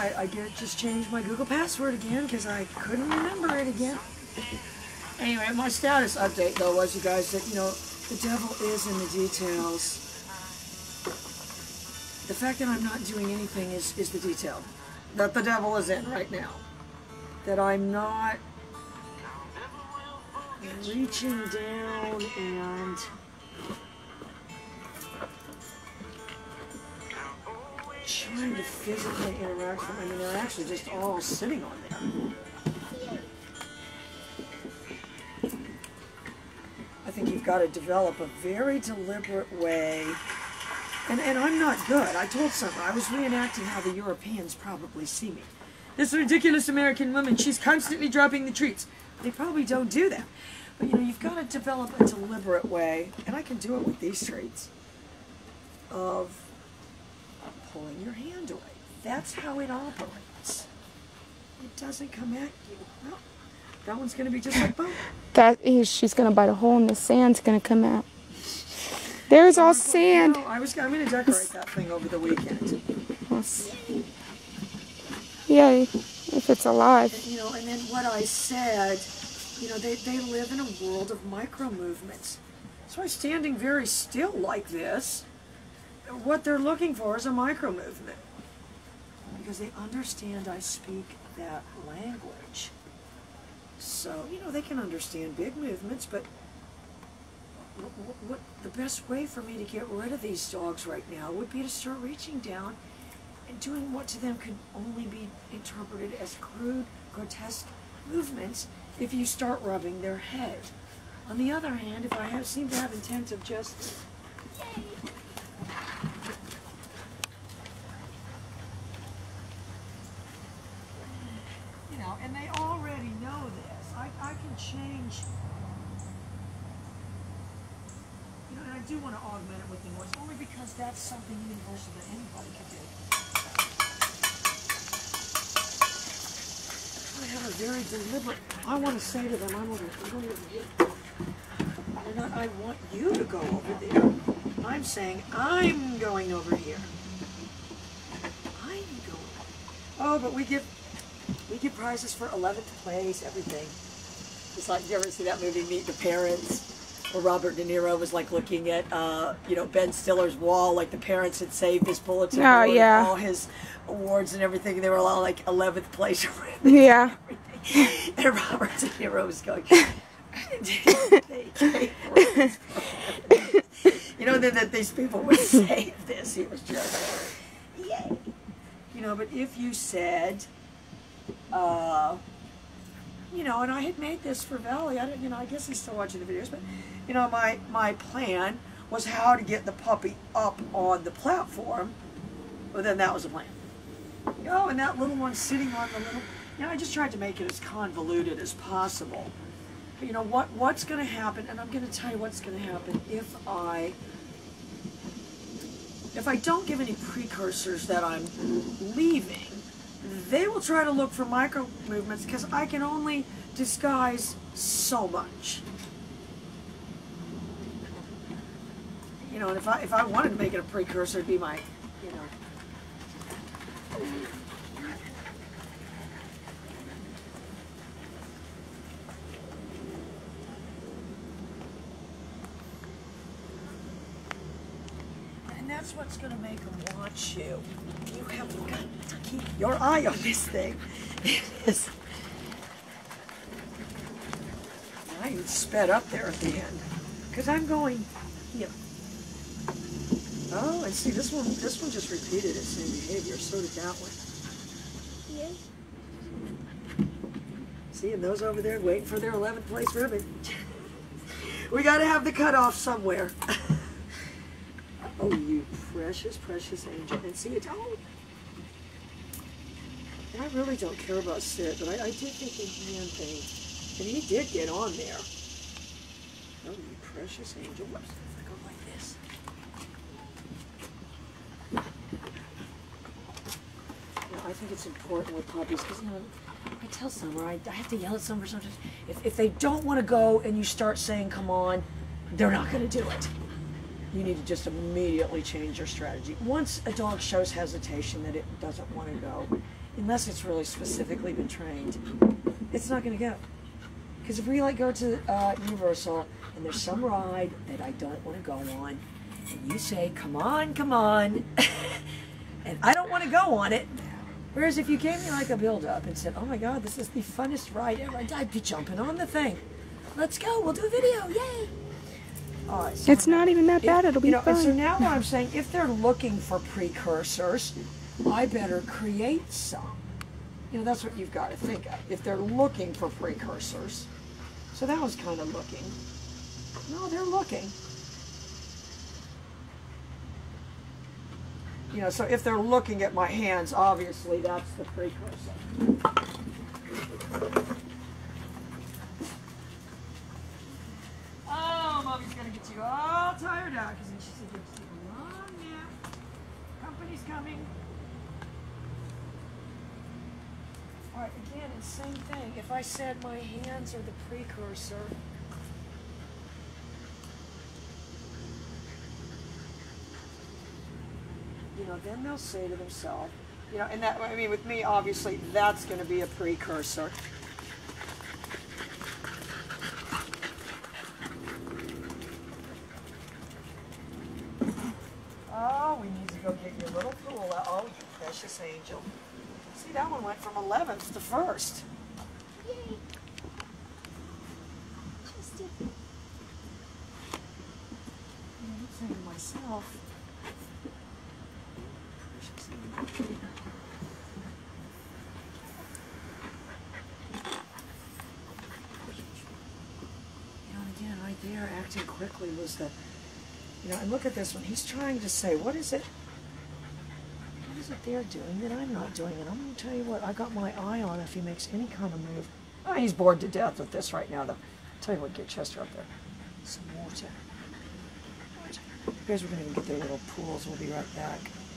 I just changed my Google password again because I couldn't remember it again. Anyway, my status update though was, you guys, that, you know, the devil is in the details. The fact that I'm not doing anything is the detail that the devil is in right now. That I'm not reaching down and trying to physically interact with them. I mean, they're actually just all sitting on there. I think you've got to develop a very deliberate way. And I'm not good. I told someone, I was reenacting how the Europeans probably see me. This ridiculous American woman, she's constantly dropping the treats. They probably don't do that. But, you know, you've got to develop a deliberate way, and I can do it with these treats, of pulling your hand away. That's how it operates. It doesn't come at you. Well, that one's going to be just like both. She's going to bite a hole in the sand's going to come out. There's all sand. No, I'm going to decorate that thing over the weekend. Yes. Yeah, if it's alive. And, you know, and then what I said, you know, they live in a world of micro movements. So I'm standing very still like this. What they're looking for is a micro movement. Because they understand I speak that language. So, you know, they can understand big movements, but what the best way for me to get rid of these dogs right now would be to start reaching down and doing what to them could only be interpreted as crude, grotesque movements if you start rubbing their head. On the other hand, if I seem to have intent of just... Yay. You know, and they already know this. I can change... I do want to augment it with the noise, only because that's something universal that anybody can do. I have a very deliberate, I want to say to them, I want you to go over there. I'm saying, I'm going over here. I'm going. Oh, but we get prizes for 11th place, everything. It's like, you ever see that movie, Meet the Parents? Where Robert De Niro was like looking at, you know, Ben Stiller's wall, like the parents had saved his bulletin board, yeah, all his awards and everything, and they were all like 11th place. Yeah. And Robert De Niro was going, you know, that these people would save this. He was just, yay. You know, but if you said, you know, and I had made this for Valley. I didn't, you know, I guess he's still watching the videos, but, you know, my plan was how to get the puppy up on the platform. Well, then that was the plan. Oh, and that little one sitting on the little, you know, I just tried to make it as convoluted as possible. But, you know, what's going to happen, and I'm going to tell you what's going to happen if I don't give any precursors that I'm leaving. They will try to look for micro movements because I can only disguise so much. You know, and if I wanted to make it a precursor, it'd be my, you know. And that's what's going to make them watch you. You have got to keep your eye on this thing. I even sped up there at the end because I'm going here. Oh, and see this one just repeated its same behavior. So did that one. Yeah. See, and those over there waiting for their 11th place ribbon. We got to have the cutoff somewhere. Oh, you precious, precious angel. And see, and I really don't care about Sid, but I did think the hand thing. And he did get on there. Oh, you precious angel. Whoops, if I go like this. Now, I think it's important with puppies, because, you know, I tell Summer, I have to yell at Summer sometimes. If they don't want to go and you start saying, come on, they're not going to do it. You need to just immediately change your strategy. Once a dog shows hesitation that it doesn't want to go, unless it's really specifically been trained, it's not going to go. Because if we like go to Universal and there's some ride that I don't want to go on, and you say, come on, come on, and I don't want to go on it. Whereas if you gave me like a build-up and said, oh my God, this is the funnest ride ever, I'd be jumping on the thing. Let's go, we'll do a video, yay. So it's not even that bad, it'll be fun. And so now what I'm saying, if they're looking for precursors, I better create some. That's what you've got to think of. If they're looking for precursors. So that was kind of looking. No, they're looking. So if they're looking at my hands, obviously that's the precursor. Oh, Mommy's going to get you all tired out because then she said you're sleeping a long nap. Company's coming. All right, again, it's the same thing. If I said my hands are the precursor, then they'll say to themselves, and that, I mean, with me, obviously, that's going to be a precursor. Oh, we need to go get your little pool out. Oh, you precious angel. See, that one went from 11th to 1st. Yay! Just different. I'm saying to myself. Again, right there, acting quickly was the, and look at this one. He's trying to say, what is it? They're doing that I'm not doing, and I'm going to tell you what, I got my eye on if he makes any kind of move. Oh, he's bored to death with this right now, though. I'll tell you what, get Chester up there. Some water. Here's we're going to get their little pools. We'll be right back.